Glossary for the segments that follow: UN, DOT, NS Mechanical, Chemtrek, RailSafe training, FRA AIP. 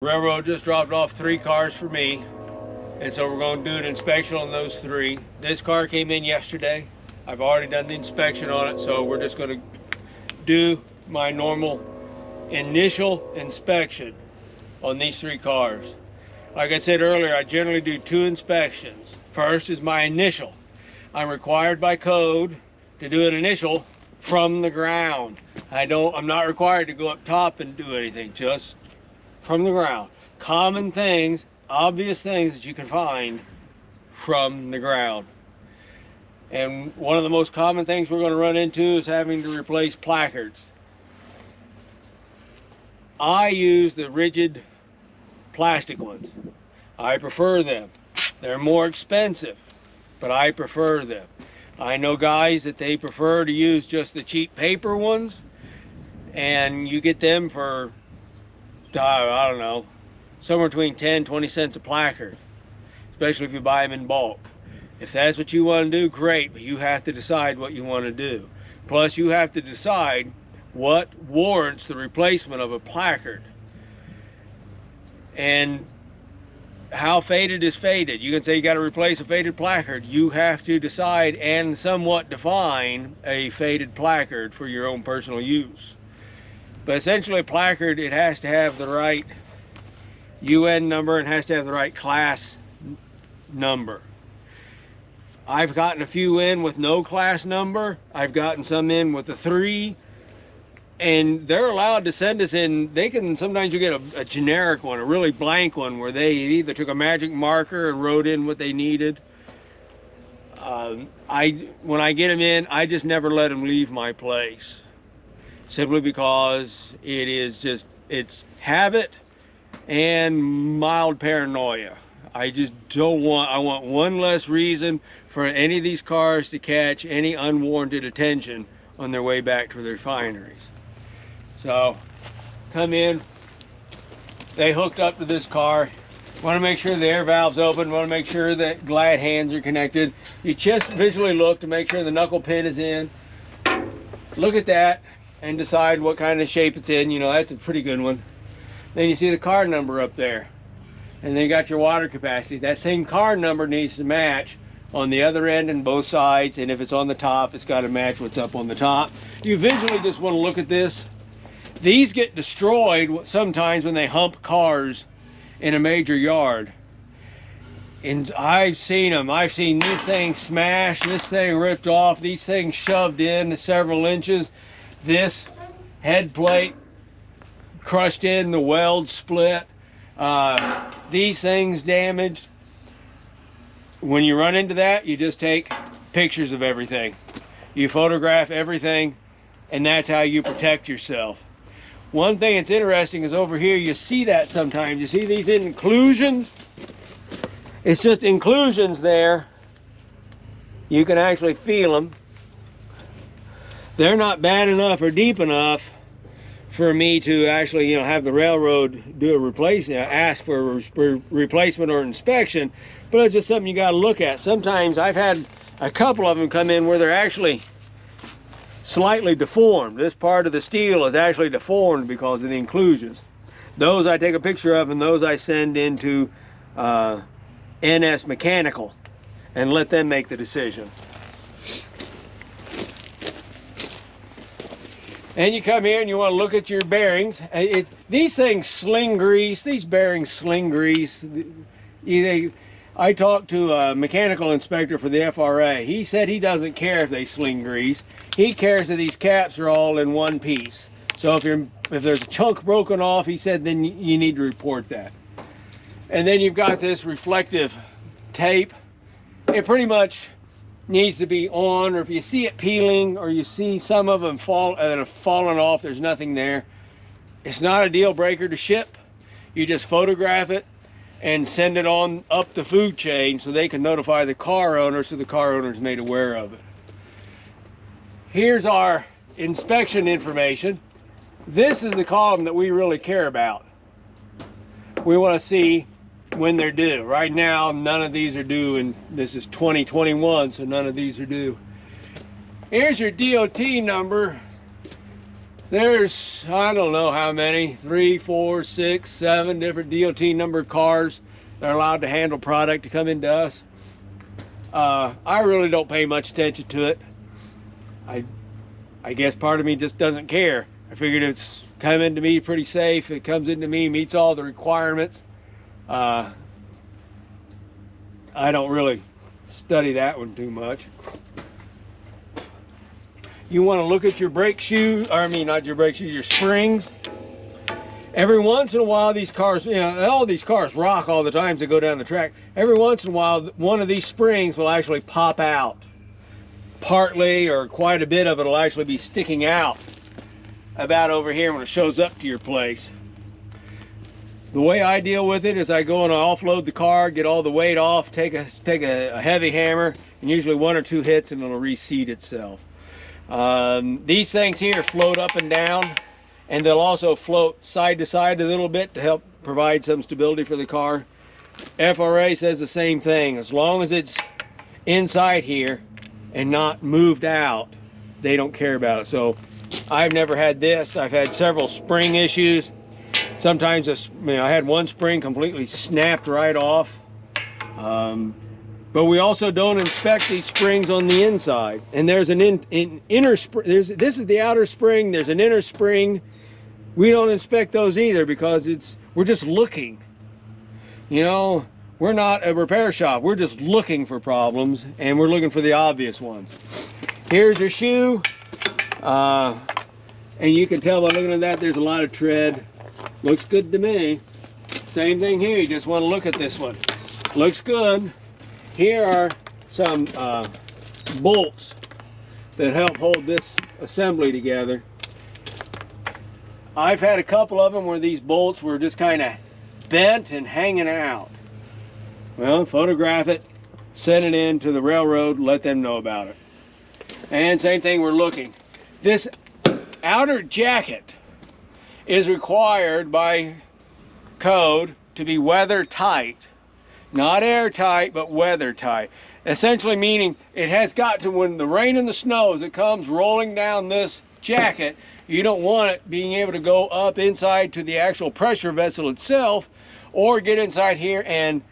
Railroad just dropped off 3 cars for me, and so we're going to do an inspection on those 3. This car came in yesterday. I've already done the inspection on it, so we're just going to do my normal initial inspection on these 3 cars. Like I said earlier, I generally do 2 inspections. First is my initial. I'm required by code to do an initial from the ground. I'm not required to go up top and do anything, just from the ground. Common things, obvious things that you can find from the ground. And one of the most common things we're going to run into is having to replace placards. I use the rigid plastic ones. I prefer them. They're more expensive, but I prefer them. I know guys that they prefer to use just the cheap paper ones, and you get them for, I don't know, somewhere between 10-20 cents a placard, especially if you buy them in bulk. If that's what you want to do, great, but you have to decide what you want to do. Plus, you have to decide what warrants the replacement of a placard. And how faded is faded? You can say you got to replace a faded placard. You have to decide and somewhat define a faded placard for your own personal use. But essentially a placard, it has to have the right UN number and has to have the right class number. I've gotten a few in with no class number. I've gotten some in with a 3. And they're allowed to send us in. They can, sometimes you get a generic one, a really blank one, where they either took a magic marker and wrote in what they needed. When I get them in, I just never let them leave my place. Simply because it is just, it's habit and mild paranoia. I just don't want, I want one less reason for any of these cars to catch any unwarranted attention on their way back to their refineries. So, come in, they hooked up to this car. Want to make sure the air valve's open, want to make sure that glad hands are connected. You just visually look to make sure the knuckle pin is in. Look at that and decide what kind of shape it's in. You know, that's a pretty good one. Then you see the car number up there. And then you got your water capacity. That same car number needs to match on the other end and both sides, and if it's on the top, it's got to match what's up on the top. You visually just want to look at this. These get destroyed sometimes when they hump cars in a major yard. And I've seen them. I've seen this thing smashed, this thing ripped off, these things shoved in several inches. This head plate crushed in, the weld split. These things damaged. When you run into that, you just take pictures of everything. You photograph everything, and that's how you protect yourself. One thing that's interesting is over here, you see that sometimes. You see these inclusions? It's just inclusions there. You can actually feel them. They're not bad enough or deep enough for me to actually, you know, have the railroad do a replacement, ask for a replacement or inspection, but it's just something you got to look at. Sometimes I've had a couple of them come in where they're actually slightly deformed. This part of the steel is actually deformed because of the inclusions. Those I take a picture of, and those I send into NS Mechanical and let them make the decision. And you come here and you want to look at your bearings. These things sling grease. These bearings sling grease. I talked to a mechanical inspector for the FRA. He said he doesn't care if they sling grease. He cares that these caps are all in one piece. So if there's a chunk broken off, he said, then you need to report that. And then you've got this reflective tape. It pretty much needs to be on, or if you see it peeling, or you see some of them fall that have fallen off, there's nothing there. It's not a deal breaker to ship. You just photograph it and send it on up the food chain so they can notify the car owner, so the car owner is made aware of it. Here's our inspection information. This is the column that we really care about. We want to see when they're due. Right now, none of these are due, and this is 2021, so none of these are due. Here's your DOT number There's, I don't know how many, 3, 4, 6, 7 different DOT number cars that are allowed to handle product to come into us. I really don't pay much attention to it. I guess part of me just doesn't care. I figured it's come into me pretty safe. It comes into me, meets all the requirements. I don't really study that one too much. You want to look at your brake shoes, or I mean not your brake shoes, your springs. Every once in a while these cars, you know, all these cars rock all the time as they go down the track. Every once in a while one of these springs will actually pop out. Partly or quite a bit of it will actually be sticking out about over here when it shows up to your place. The way I deal with it is I go and I offload the car, get all the weight off, take a heavy hammer, and usually 1 or 2 hits and it'll reseat itself. These things here float up and down, and they'll also float side to side a little bit to help provide some stability for the car. FRA says the same thing. As long as it's inside here and not moved out, they don't care about it. So I've never had this. I've had several spring issues. Sometimes I had one spring completely snapped right off. But we also don't inspect these springs on the inside. And there's an inner spring. This is the outer spring. There's an inner spring. We don't inspect those either because we're just looking. You know, we're not a repair shop. We're just looking for problems, and we're looking for the obvious ones. Here's your shoe. And you can tell by looking at that, there's a lot of tread. Looks good to me. Same thing here. You just want to look at this one. Looks good. Here are some bolts that help hold this assembly together. I've had a couple of them where these bolts were just kind of bent and hanging out. Well, photograph it, send it in to the railroad, let them know about it. And same thing, we're looking. This outer jacket is required by code to be weather tight. Not airtight, but weather tight. Essentially meaning it has got to, when the rain and the snow, as it comes rolling down this jacket, you don't want it being able to go up inside to the actual pressure vessel itself, or get inside here and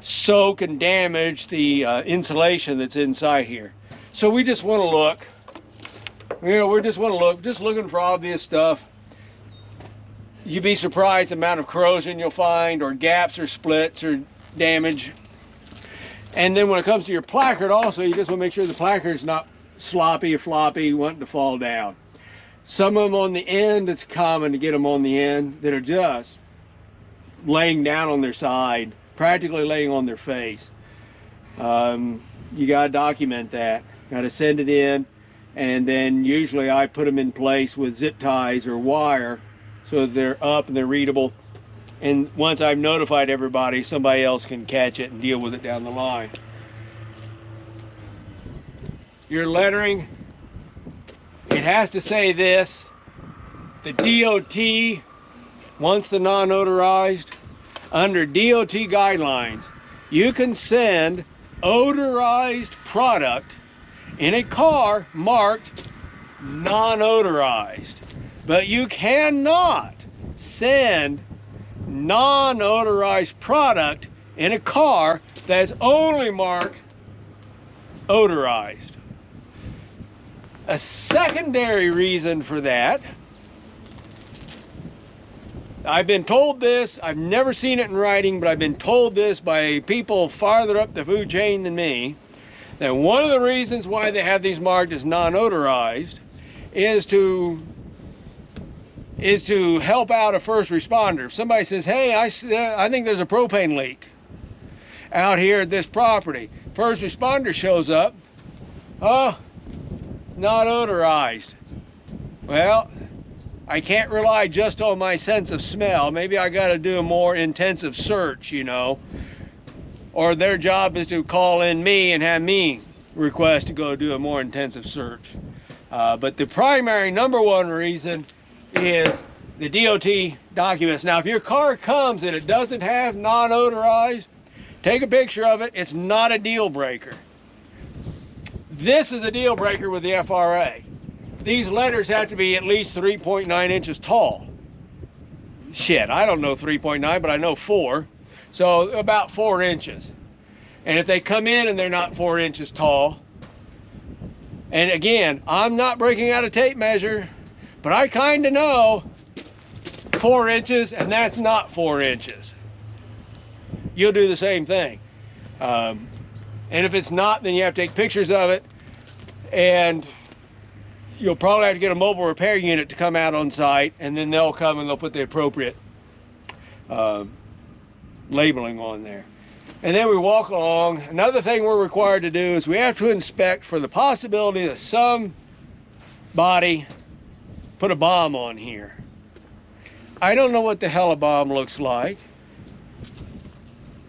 soak and damage the insulation that's inside here. So we just want to look. You know, we just want to look, just looking for obvious stuff. You'd be surprised the amount of corrosion you'll find, or gaps or splits or damage. And then when it comes to your placard, also you just want to make sure the placard's not sloppy or floppy, wanting to fall down. Some of them on the end, it's common to get them on the end, that are just laying down on their side, practically laying on their face. You got to document that, got to send it in, and then usually I put them in place with zip ties or wire so that they're up and they're readable. And once I've notified everybody, somebody else can catch it and deal with it down the line. Your lettering, it has to say this. The DOT, once the non-odorized, under DOT guidelines, you can send odorized product in a car marked non-odorized. But you cannot send non-odorized product in a car that's only marked odorized. A secondary reason for that, I've been told this, I've never seen it in writing, but I've been told this by people farther up the food chain than me, that one of the reasons why they have these marked as non-odorized is to help out a first responder. If somebody says, hey, I think there's a propane leak out here at this property. First responder shows up, oh, it's not odorized. Well, I can't rely just on my sense of smell. Maybe I gotta do a more intensive search, you know, or their job is to call in me and have me request to go do a more intensive search. But the primary #1 reason is the DOT documents. Now, if your car comes and it doesn't have non-odorized, take a picture of it. It's not a deal breaker. This is a deal breaker with the FRA. these letters have to be at least 3.9 inches tall. Shit, I don't know 3.9, but I know 4. So about 4 inches. And if they come in and they're not 4 inches tall, and again, I'm not breaking out a tape measure, but I kind of know 4 inches, and that's not 4 inches. You'll do the same thing. And if it's not, then you have to take pictures of it, and you'll probably have to get a mobile repair unit to come out on site, and then they'll come and they'll put the appropriate labeling on there. And then we walk along. Another thing we're required to do is we have to inspect for the possibility that somebody put a bomb on here. I don't know what the hell a bomb looks like,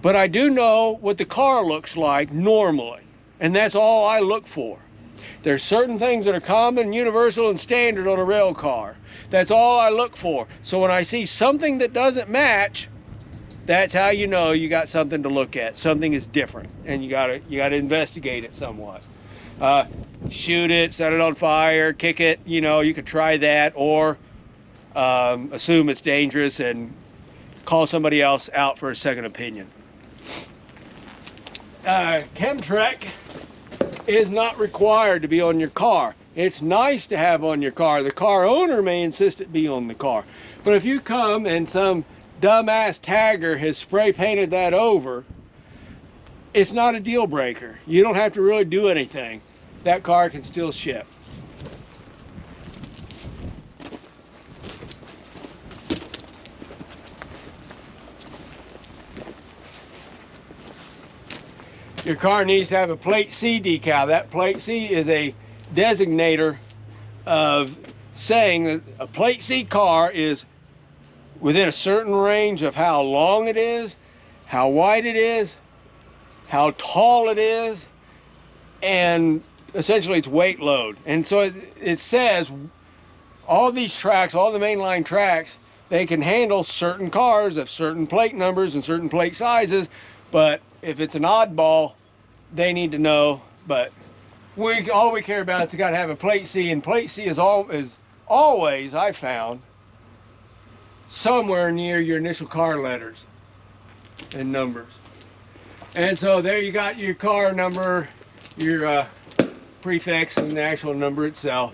but I do know what the car looks like normally, and that's all I look for. There's certain things that are common, universal, and standard on a rail car. That's all I look for. So when I see something that doesn't match, that's how you know you got something to look at. Something is different, and you gotta investigate it somewhat. Shoot it, set it on fire, kick it. You know, you could try that, or assume it's dangerous and call somebody else out for a second opinion. Chemtrek is not required to be on your car. It's nice to have on your car. The car owner may insist it be on the car, but if you come and some dumbass tagger has spray painted that over, it's not a deal breaker. You don't have to really do anything. That car can still ship. Your car needs to have a plate C decal. That plate C is a designator of saying that a plate C car is within a certain range of how long it is, how wide it is, how tall it is, and essentially its weight load. And so it says all these tracks, all the mainline tracks, they can handle certain cars of certain plate numbers and certain plate sizes, but if it's an oddball, they need to know. But all we care about is it's got to have a plate C, and plate C is always, I found, somewhere near your initial car letters and numbers. And so there you got your car number, your prefix, and the actual number itself.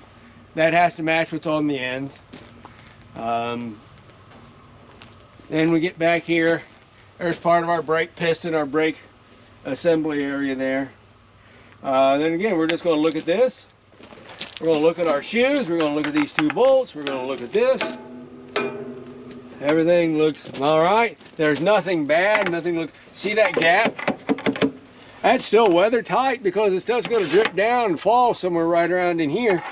That has to match what's on the ends. Then we get back here. There's part of our brake piston, our brake assembly area there. Then again, we're just going to look at this. We're going to look at our shoes. We're going to look at these two bolts. We're going to look at this. Everything looks all right. There's nothing bad. Nothing looks. See that gap? That's still weather tight because this stuff's going to drip down and fall somewhere right around in here.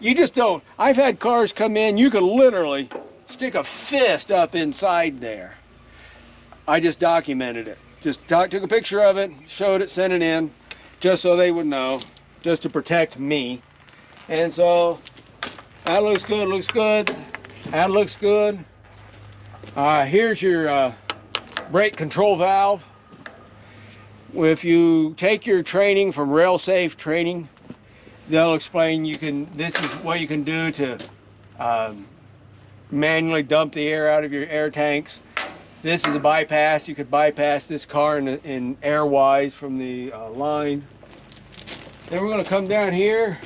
You just don't. I've had cars come in. You could literally stick a fist up inside there. I just documented it. Just took a picture of it, showed it, sent it in, just so they would know, just to protect me. And so that looks good. Looks good. That looks good. Here's your brake control valve. If you take your training from RailSafe training, they'll explain this is what you can do to manually dump the air out of your air tanks. This is a bypass. You could bypass this car in air-wise from the line. Then we're going to come down here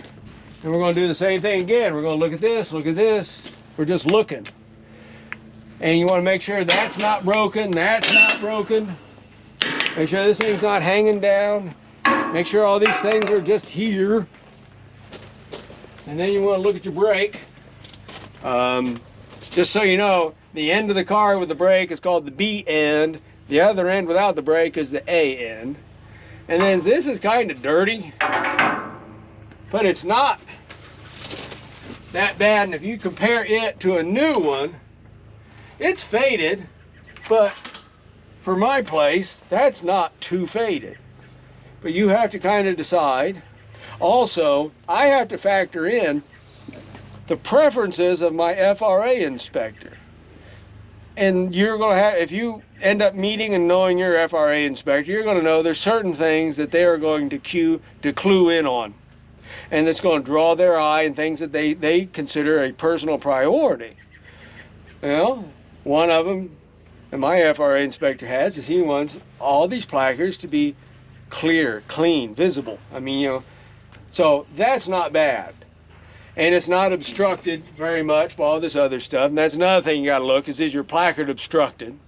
and we're going to do the same thing again. We're going to look at this, look at this. We're just looking. And you want to make sure that's not broken, that's not broken. Make sure this thing's not hanging down. Make sure all these things are just here. And then you want to look at your brake. Just so you know, the end of the car with the brake is called the B end. The other end without the brake is the A end. And then this is kind of dirty, but it's not that bad. And if you compare it to a new one, it's faded, but for my place, that's not too faded. But you have to kind of decide. Also, I have to factor in the preferences of my FRA inspector. And you're going to have, if you end up meeting and knowing your FRA inspector, you're going to know there's certain things that they are going to clue in on. and it's going to draw their eye and things that they consider a personal priority. Well, one of them that my FRA inspector has is he wants all these placards to be clear, clean, visible. I mean, you know, so that's not bad. And it's not obstructed very much by all this other stuff. And that's another thing you got to look is your placard obstructed?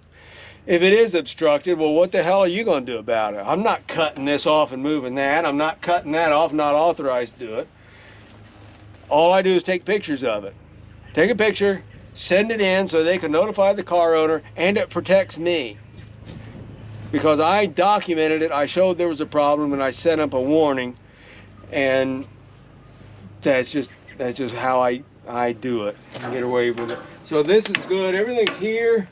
If it is obstructed, well, what the hell are you going to do about it? I'm not cutting this off and moving that. I'm not cutting that off, not authorized to do it. All I do is take pictures of it. Take a picture, send it in so they can notify the car owner, and it protects me. Because I documented it, I showed there was a problem, and I set up a warning. And that's just how I do it and get away with it. So this is good. Everything's here.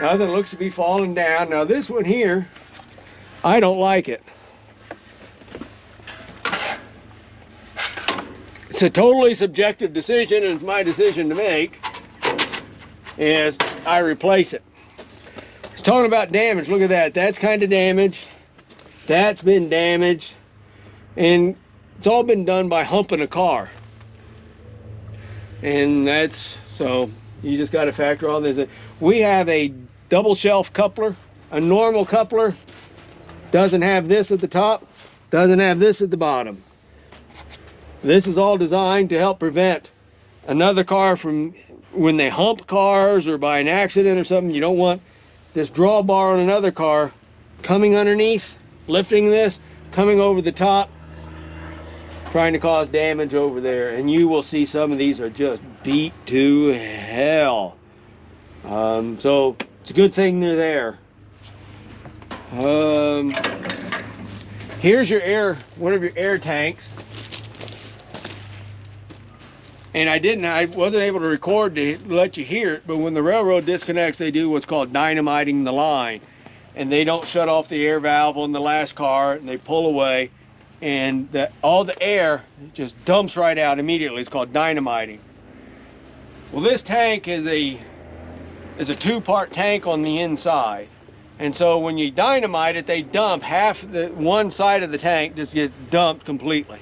Nothing looks to be falling down. Now this one here, I don't like it. It's a totally subjective decision, and it's my decision to make, is I replace it. It's talking about damage. Look at that. That's kind of damaged. That's been damaged. And it's all been done by humping a car. And that's, so you just got to factor all this. We have a double shelf coupler. A normal coupler doesn't have this at the top, doesn't have this at the bottom. This is all designed to help prevent another car from, when they hump cars or by an accident or something, you don't want this drawbar on another car coming underneath, lifting this, coming over the top, trying to cause damage over there. And you will see some of these are just beat to hell. So it's a good thing they're there. Here's your air, one of your air tanks. And I wasn't able to record to let you hear it, but when the railroad disconnects, they do what's called dynamiting the line. And they don't shut off the air valve on the last car, and they pull away. And all the air just dumps right out immediately. It's called dynamiting. Well, this tank is a two-part tank on the inside, and so when you dynamite it, they dump half the one side of the tank just gets dumped completely.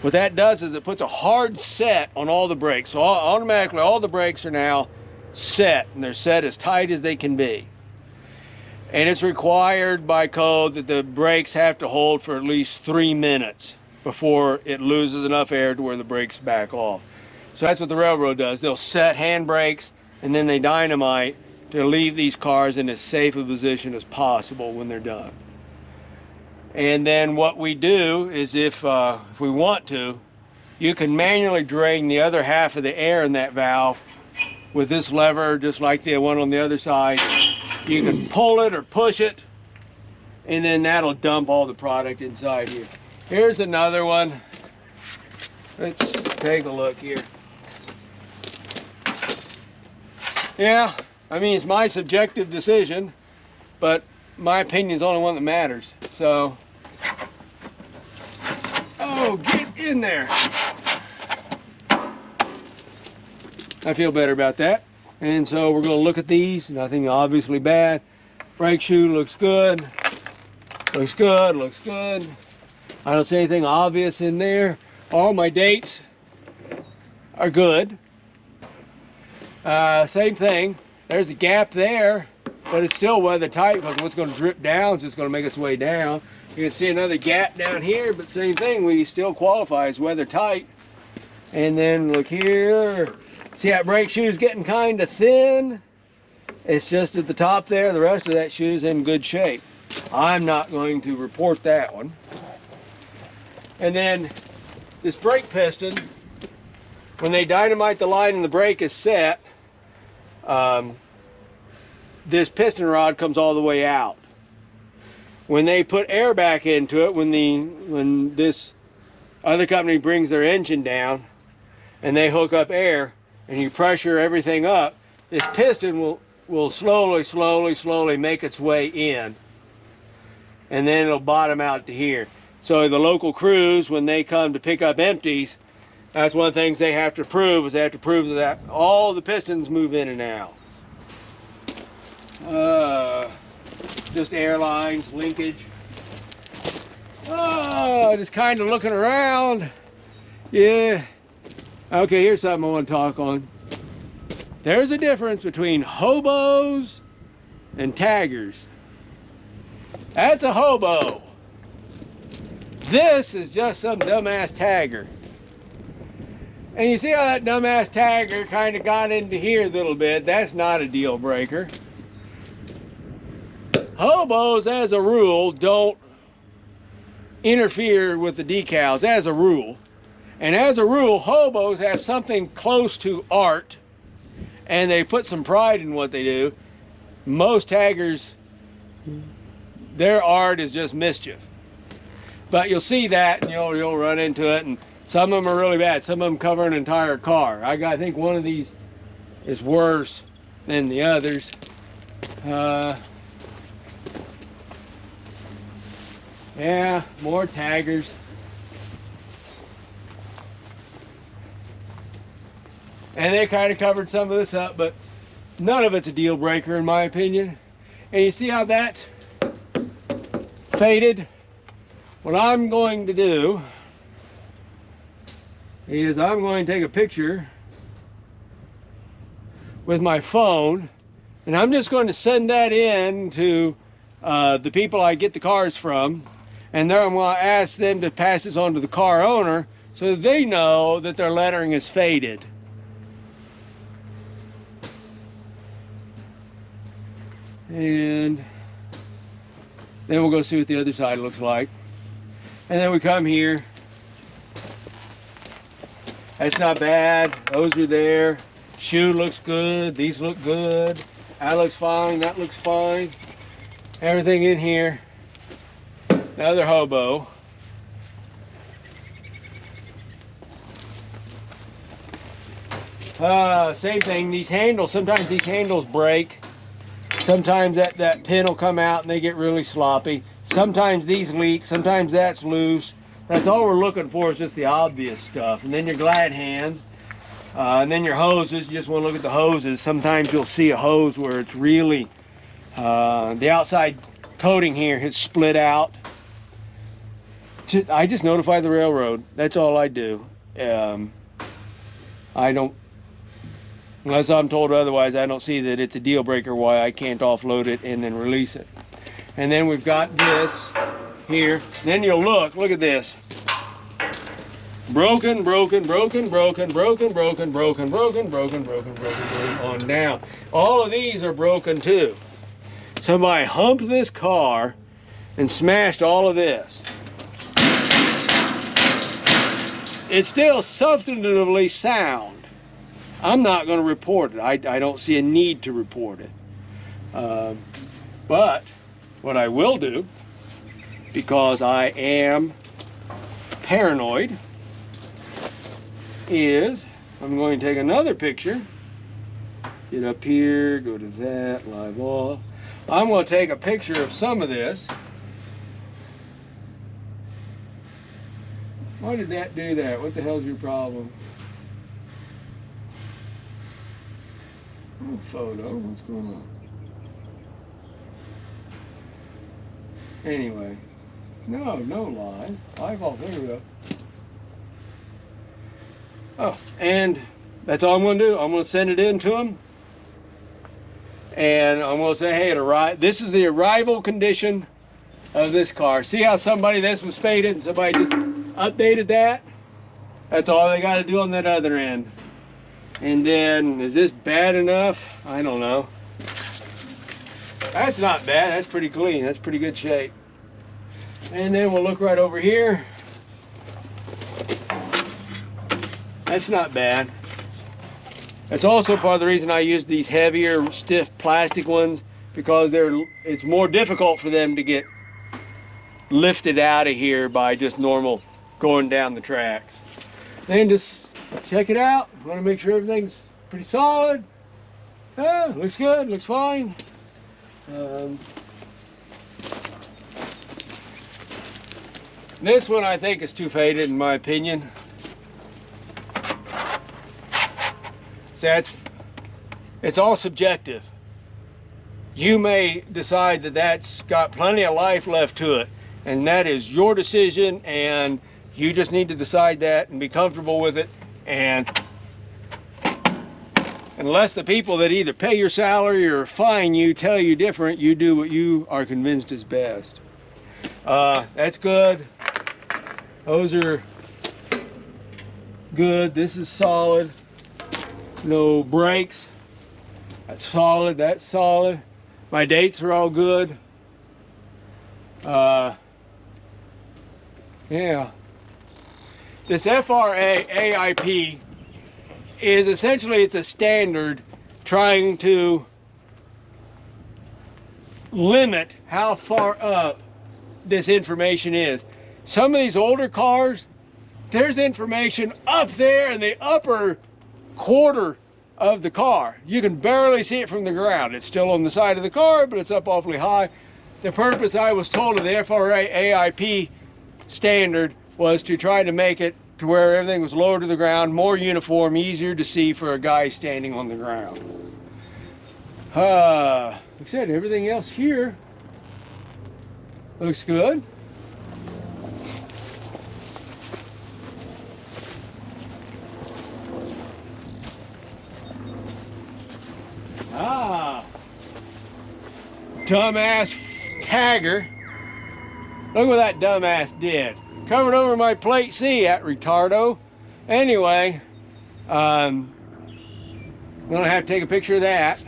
What that does is it puts a hard set on all the brakes, so automatically all the brakes are now set, and they're set as tight as they can be. And it's required by code that the brakes have to hold for at least 3 minutes before it loses enough air to where the brakes back off. So that's what the railroad does. They'll set hand brakes, and then they dynamite to leave these cars in as safe a position as possible when they're done. And then what we do is if we want to, you can manually drain the other half of the air in that valve with this lever, just like the one on the other side. You can pull it or push it, and then that'll dump all the product inside here. Here's another one. Let's take a look here. Yeah, I mean, it's my subjective decision, but my opinion's the only one that matters. So, oh, get in there. I feel better about that. And so we're going to look at these. Nothing obviously bad. Brake shoe looks good. Looks good. Looks good. I don't see anything obvious in there. All my dates are good. Same thing. There's a gap there, but it's still weather tight because what's going to drip down, so it's going to make its way down. You can see another gap down here, but same thing. We still qualify as weather tight. And then look here. See that brake shoe's getting kind of thin? It's just at the top there. The rest of that shoe's in good shape. I'm not going to report that one. And then this brake piston, when they dynamite the line and the brake is set, this piston rod comes all the way out. When they put air back into it, when this other company brings their engine down and they hook up air, and you pressure everything up, this piston will slowly, slowly, slowly make its way in, and then it'll bottom out to here. So the local crews, when they come to pick up empties, that's one of the things they have to prove, is they have to prove that all the pistons move in and out. Just airlines, linkage. Just kind of looking around. Yeah. Okay, here's something I want to talk on. There's a difference between hobos and taggers. That's a hobo. This is just some dumbass tagger. And you see how that dumbass tagger kind of got into here a little bit. That's not a deal breaker. Hobos, as a rule, don't interfere with the decals, as a rule. And as a rule, hobos have something close to art, and they put some pride in what they do. Most taggers, their art is just mischief. But you'll see that, and you'll run into it, and some of them are really bad. Some of them cover an entire car. I think one of these is worse than the others. Yeah, more taggers. And they kind of covered some of this up, but none of it's a deal breaker in my opinion. And you see how that's faded? What I'm going to do is I'm going to take a picture with my phone, and I'm just going to send that in to the people I get the cars from, and then I'm going to ask them to pass this on to the car owner so that they know that their lettering is faded. And then we'll go see what the other side looks like. And then we come here. That's not bad. Those are there. Shoe looks good. These look good. That looks fine. That looks fine. Everything in here. The other hobo. Same thing. These handles. Sometimes these handles break. Sometimes that pin will come out and they get really sloppy. Sometimes these leak. Sometimes that's loose. That's all we're looking for, is just the obvious stuff. And then your glad hands. And then your hoses. You just want to look at the hoses. Sometimes you'll see a hose where it's really... the outside coating here has split out. I just notify the railroad. That's all I do. I don't... Unless I'm told otherwise, I don't see that it's a deal breaker why I can't offload it and then release it. And then we've got this here. Then you'll look at this. Broken, broken, broken, broken, broken, broken, broken, broken, broken, broken, broken, on down. All of these are broken too. Somebody humped this car and smashed all of this. It's still substantively sound. I'm not going to report it. I don't see a need to report it. But what I will do, because I am paranoid, is I'm going to take another picture. Get up here, go to that, live off. I'm going to take a picture of some of this. Why did that do that? What the hell's your problem? Oh, photo, what's going on? Anyway, no live. Live off, there we go. Oh, and that's all I'm going to do. I'm going to send it in to them. And I'm going to say, hey, this is the arrival condition of this car. See how this was faded and somebody just updated that? That's all they got to do on that other end. And then, is this bad enough? I don't know. That's not bad. That's pretty clean. That's pretty good shape. And then we'll look right over here. That's not bad. That's also part of the reason I use these heavier, stiff plastic ones, because it's more difficult for them to get lifted out of here by just normal going down the tracks. Then just check it out. I want to make sure everything's pretty solid. Oh, looks good, looks fine. This one I think is too faded in my opinion. See, it's all subjective. You may decide that that's got plenty of life left to it, and that is your decision, and You just need to decide that and be comfortable with it. And unless the people that either pay your salary or fine you tell you different, you do what you are convinced is best. That's good. Those are good. This is solid. No breaks. That's solid. That's solid. My dates are all good. Yeah. This FRA AIP is essentially, it's a standard trying to limit how far up this information is. Some of these older cars, there's information up there in the upper quarter of the car. You can barely see it from the ground. It's still on the side of the car, but it's up awfully high. The purpose, I was told, of the FRA AIP standard was to try to make it to where everything was lower to the ground, more uniform, easier to see for a guy standing on the ground. Like I said, everything else here looks good. Ah, dumbass tagger. Look what that dumbass did. Covered over my plate C, at retardo. Anyway, I'm gonna have to take a picture of that.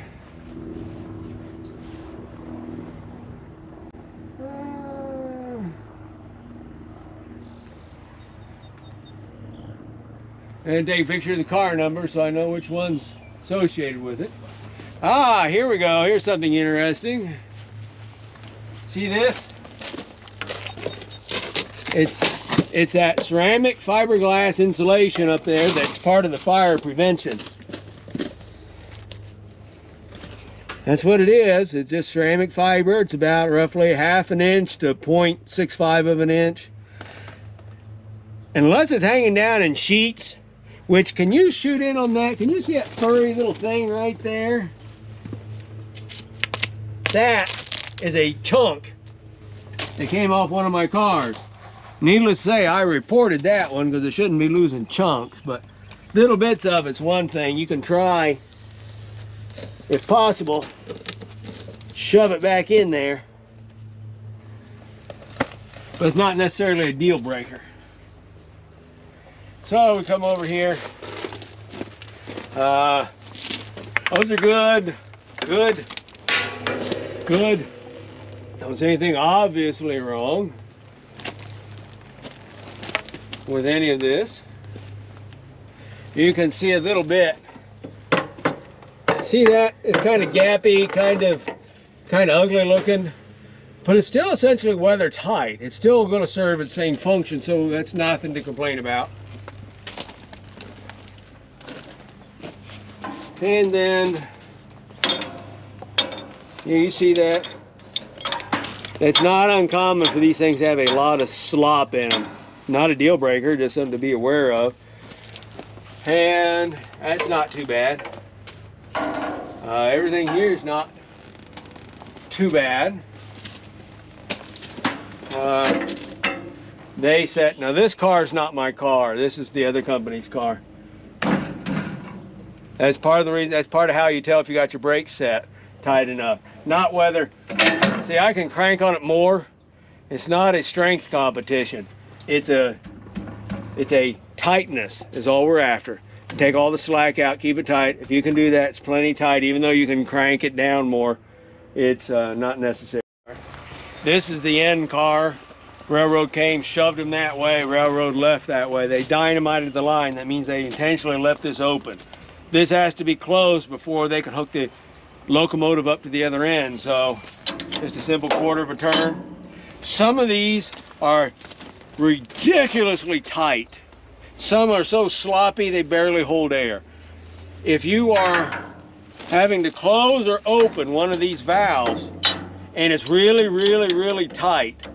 And take a picture of the car number so I know which one's associated with it. Ah, here we go. Here's something interesting. See this? It's that ceramic fiberglass insulation up there that's part of the fire prevention. That's what it is. It's just ceramic fiber. It's about roughly 1/2 inch to 0.65 of an inch. Unless it's hanging down in sheets, which, can you shoot in on that? Can you see that furry little thing right there? That is a chunk that came off one of my cars. Needless to say, I reported that one because it shouldn't be losing chunks, but little bits of it's one thing. You can try, if possible, shove it back in there, but it's not necessarily a deal breaker. So we come over here. Those are good, good, good. Don't see anything obviously wrong with any of this. You can see a little bit. See that? It's kind of gappy, kind of ugly looking, but it's still essentially weather tight. It's still going to serve its same function, so that's nothing to complain about. And then, yeah, you see that? It's not uncommon for these things to have a lot of slop in them. Not a deal breaker, just something to be aware of. And that's not too bad. Everything here is not too bad. They set, now this car is not my car. This is the other company's car. That's part of the reason, that's part of how you tell if you got your brakes set tight enough. Not whether, see, I can crank on it more. It's not a strength competition. It's a tightness is all we're after. Take all the slack out, keep it tight. If you can do that, it's plenty tight, even though you can crank it down more. It's not necessary. This is the end car. Railroad came, shoved them that way. Railroad left that way. They dynamited the line. That means they intentionally left this open. This has to be closed before they can hook the locomotive up to the other end. So just a simple quarter of a turn. Some of these are ridiculously tight. Some are so sloppy they barely hold air. If you are having to close or open one of these valves and it's really tight,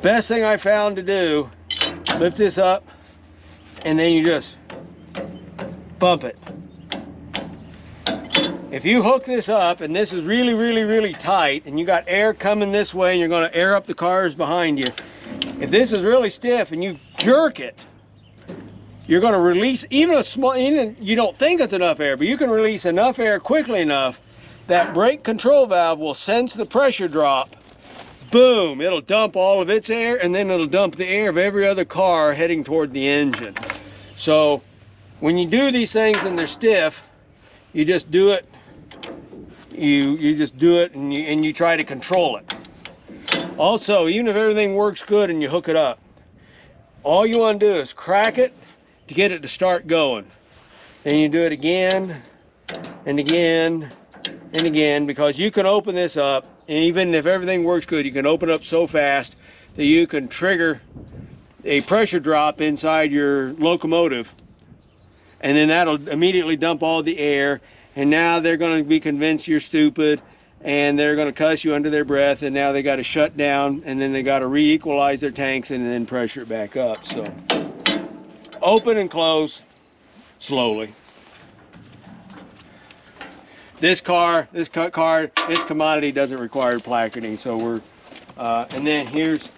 best thing I found to do, lift this up and then you just bump it. If you hook this up and this is really tight and you got air coming this way and you're going to air up the cars behind you, If this is really stiff and you jerk it, you're going to release even a small, even you don't think it's enough air, but you can release enough air quickly enough that brake control valve will sense the pressure drop. Boom, it'll dump all of its air, and then it'll dump the air of every other car heading toward the engine. So when you do these things and they're stiff, you just do it, you just do it, and you try to control it. Also, even if everything works good and you hook it up, all you want to do is crack it to get it to start going. Then you do it again and again and again, because you can open this up, and even if everything works good, you can open it up so fast that you can trigger a pressure drop inside your locomotive, and then that'll immediately dump all the air, and now they're going to be convinced you're stupid, and they're going to cuss you under their breath, and now they got to shut down, and then they got to re-equalize their tanks and then pressure it back up. So open and close slowly. This car, its commodity doesn't require placarding, so we're and then here's,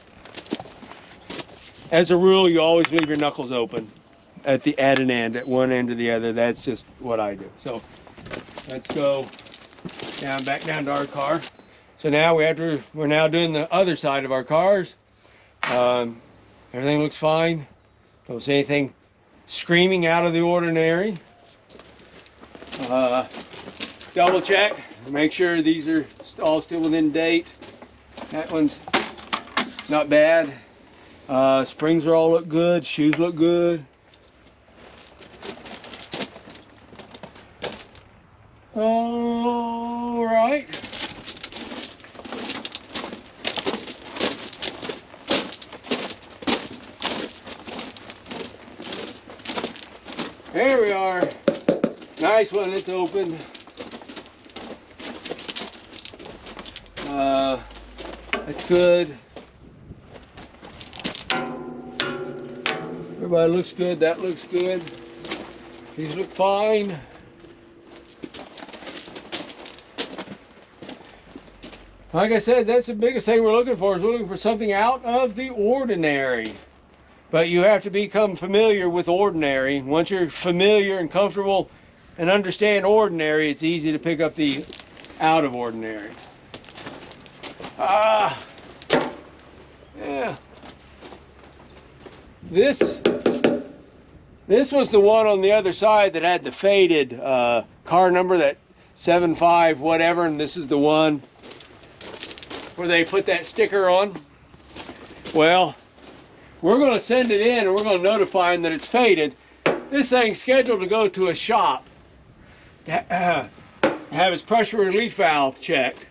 as a rule, you always leave your knuckles open at an end, at one end or the other. That's just what I do. So let's go back down to our car. So now we're now doing the other side of our cars. Everything looks fine. Don't see anything screaming out of the ordinary. Double check, make sure these are all still within date. That one's not bad. Springs are all look good, shoes look good. All right. There we are. Nice one, it's open. That's good. Everybody looks good, that looks good. These look fine. Like I said, that's the biggest thing we're looking for, is we're looking for something out of the ordinary. But you have to become familiar with ordinary. Once you're familiar and comfortable and understand ordinary, it's easy to pick up the out of ordinary. Yeah. This was the one on the other side that had the faded car number, that 75 whatever, and this is the one where they put that sticker on. Well, we're going to send it in, and we're going to notify them that it's faded. This thing's scheduled to go to a shop to have its pressure relief valve checked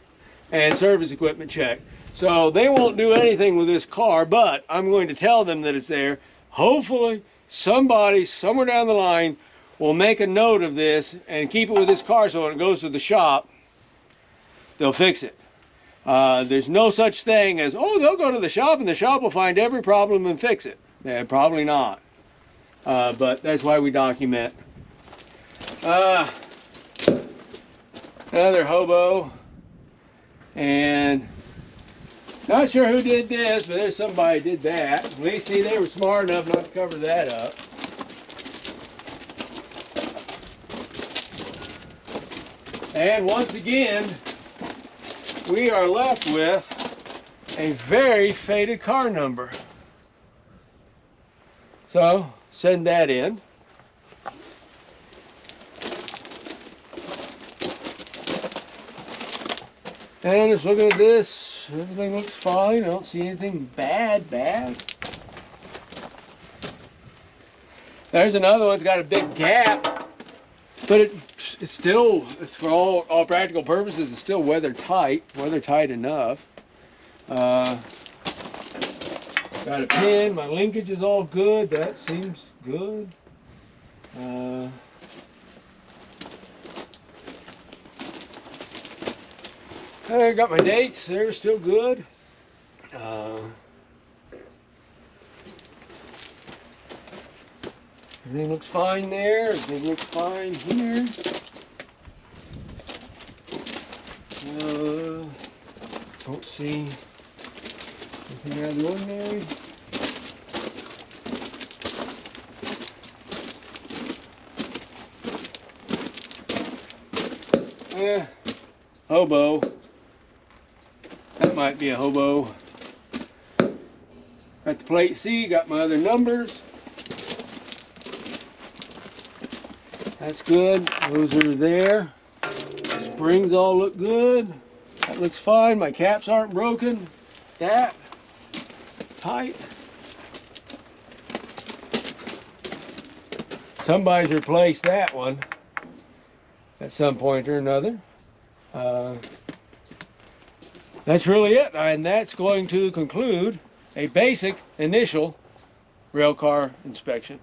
and service equipment check. So they won't do anything with this car, but I'm going to tell them that it's there. Hopefully somebody somewhere down the line will make a note of this and keep it with this car, so when it goes to the shop, they'll fix it. There's no such thing as, oh, they'll go to the shop and the shop will find every problem and fix it. Yeah, probably not. But that's why we document. Another hobo. And not sure who did this, but there's somebody did that. At least, see, they were smart enough not to cover that up. And once again, we are left with a very faded car number. So send that in. And just looking at this, everything looks fine. I don't see anything bad. There's another one that's got a big gap, but it's still, it's for all practical purposes, it's still weather tight enough. Got a pin, my linkage is all good, that seems good. I got my dates, they're still good. Everything looks fine there, everything looks fine here. Don't see anything out of the ordinary. Yeah, hobo. That might be a hobo. Got the plate C, got my other numbers. That's good. Those are there. Springs all look good. That looks fine. My caps aren't broken. That tight. Somebody's replaced that one at some point or another. That's really it, and that's going to conclude a basic initial rail car inspection.